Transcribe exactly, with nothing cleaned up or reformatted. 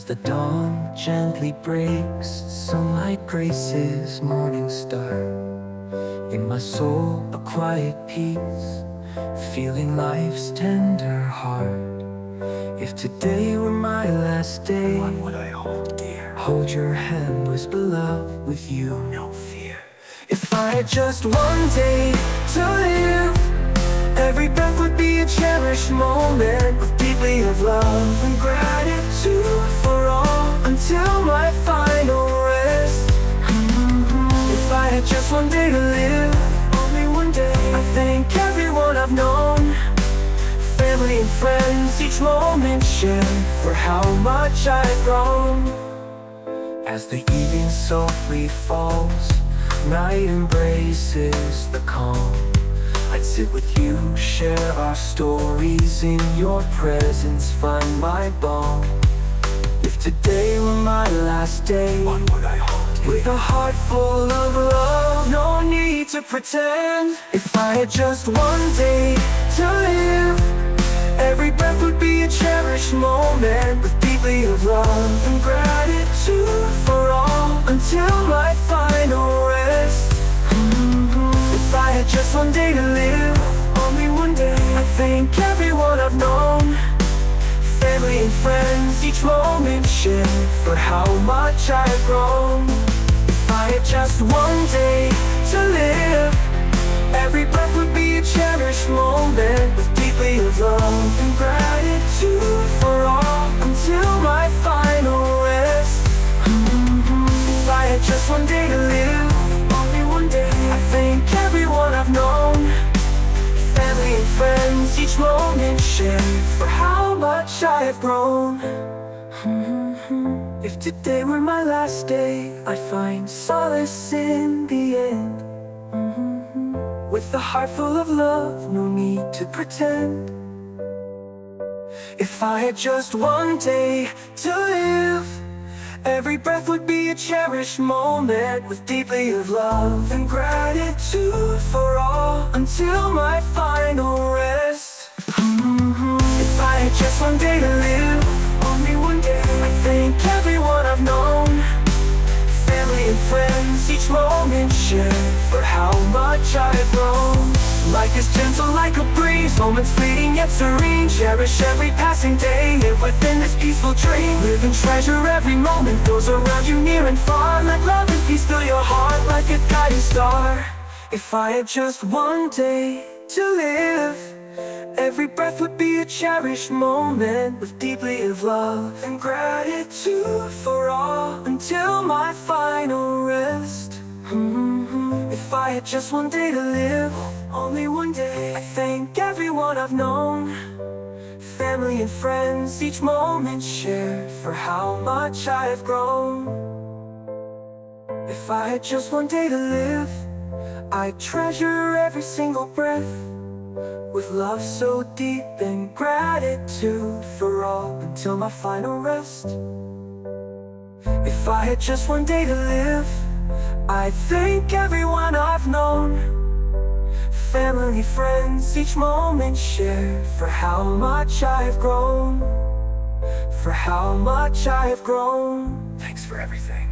As the dawn gently breaks, sunlight graces morning star. In my soul a quiet peace, feeling life's tender heart. If today were my last day, what would I hold dear? Hold your hand, whisper love, with you no fear. If I had just one day to live, every breath would be a cherished moment, with deeply of love and gratitude for all until my final rest. Mm-hmm. If I had just one day to live, only one day, I thank everyone I've known, family and friends, each moment shared, for how much I've grown. As the evening softly falls, night embraces the calm, I'd sit with you, share our stories, in your presence find my balm. If today were my last day, what would I hold? With a heart full of love, no need to pretend. If I had just one day to live, every breath would be a cherished moment, with deeply of love and gratitude for all until my final rest. Mm-hmm. If I had just one day to live, only one day, I thank everyone I've known, family and friends, each moment shared, for how much I've grown. If I had just one day to live, every breath would be a cherished moment, with deeply of love and gratitude for all until my final rest. Mm-hmm. If I had just one day to live, only one day, I thank everyone I've known, family and friends, each moment shared, for how much I have grown. Mm-hmm. If today were my last day, I'd find solace in the end. Mm-hmm. With a heart full of love, no need to pretend. If I had just one day to live, every breath would be a cherished moment, with deeply of love and gratitude for all until my final rest. Mm-hmm. If I had just one day to live, only one day, I thank everyone I've known, family and friends, each moment shared, for how much I've grown. Life is gentle like a breeze, moments fleeting yet serene, cherish every passing day, live within this peaceful dream, live and treasure every moment, those around you near and far, let love and peace fill your heart like a guiding star. If I had just one day to live, every breath would be a cherished moment, with deeply of love and gratitude for all until my final rest. Mm-hmm. If I had just one day to live, only one day, I thank everyone I've known, family and friends, each moment shared, for how much I have grown. If I had just one day to live, I'd treasure every single breath, with love so deep and gratitude for all until my final rest. If I had just one day to live, I thank everyone I've known, family, friends, each moment shared, for how much I've grown, for how much I've grown. Thanks for everything.